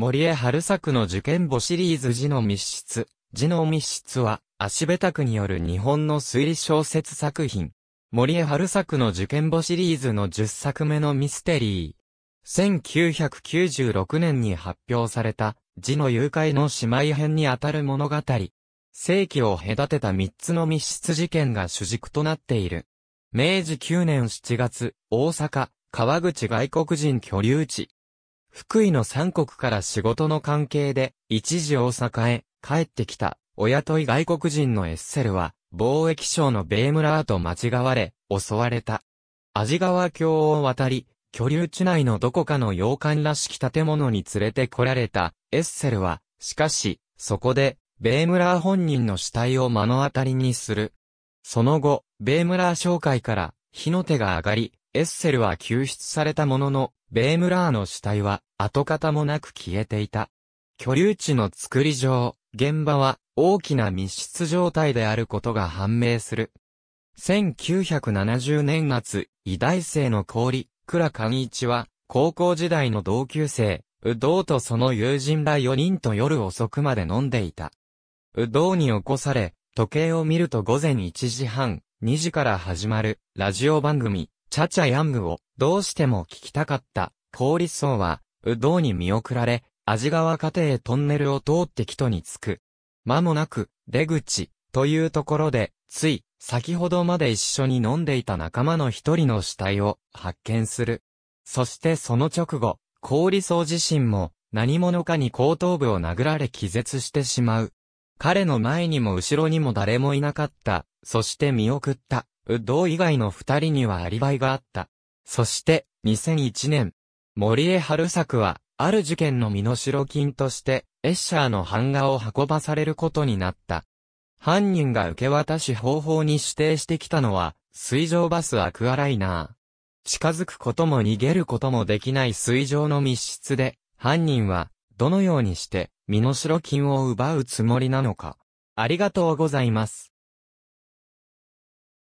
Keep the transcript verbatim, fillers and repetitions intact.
森江春作の受験簿シリーズ字の密室。字の密室は、芦部卓による日本の推理小説作品。森江春作の受験簿シリーズのじゅっさくめのミステリー。せんきゅうひゃくきゅうじゅうろくねんに発表された、字の誘拐の姉妹編にあたる物語。世紀を隔てたみっつの密室事件が主軸となっている。めいじきゅうねんしちがつ、大阪、川口外国人居留地。福井の三国から仕事の関係で、一時大阪へ帰ってきた、お雇い外国人のエッセルは、貿易商のベイムラーと間違われ、襲われた。阿字川峡を渡り、居留地内のどこかの洋館らしき建物に連れて来られた、エッセルは、しかし、そこで、ベイムラー本人の死体を目の当たりにする。その後、ベイムラー商会から、火の手が上がり、エッセルは救出されたものの、ベイムラーの死体は跡形もなく消えていた。居留地の作り上、現場は大きな密室状態であることが判明する。せんきゅうひゃくななじゅうねんなつ、医大生の氷、倉貫一は、高校時代の同級生、有働とその友人らよにんと夜遅くまで飲んでいた。有働に起こされ、時計を見るとごぜんいちじはん、にじから始まる、ラジオ番組。チャチャヤングをどうしても聞きたかった氷荘は、有働に見送られ、阿字川家庭へトンネルを通って帰途に着く。間もなく、出口、というところで、つい、先ほどまで一緒に飲んでいた仲間の一人の死体を発見する。そしてその直後、氷荘自身も、何者かに後頭部を殴られ気絶してしまう。彼の前にも後ろにも誰もいなかった。そして見送った。有働以外の二人にはアリバイがあった。そして、にせんいちねん。森江春作は、ある事件の身代金として、エッシャーの版画を運ばされることになった。犯人が受け渡し方法に指定してきたのは、水上バスアクアライナー。近づくことも逃げることもできない水上の密室で、犯人は、どのようにして、身代金を奪うつもりなのか。ありがとうございます。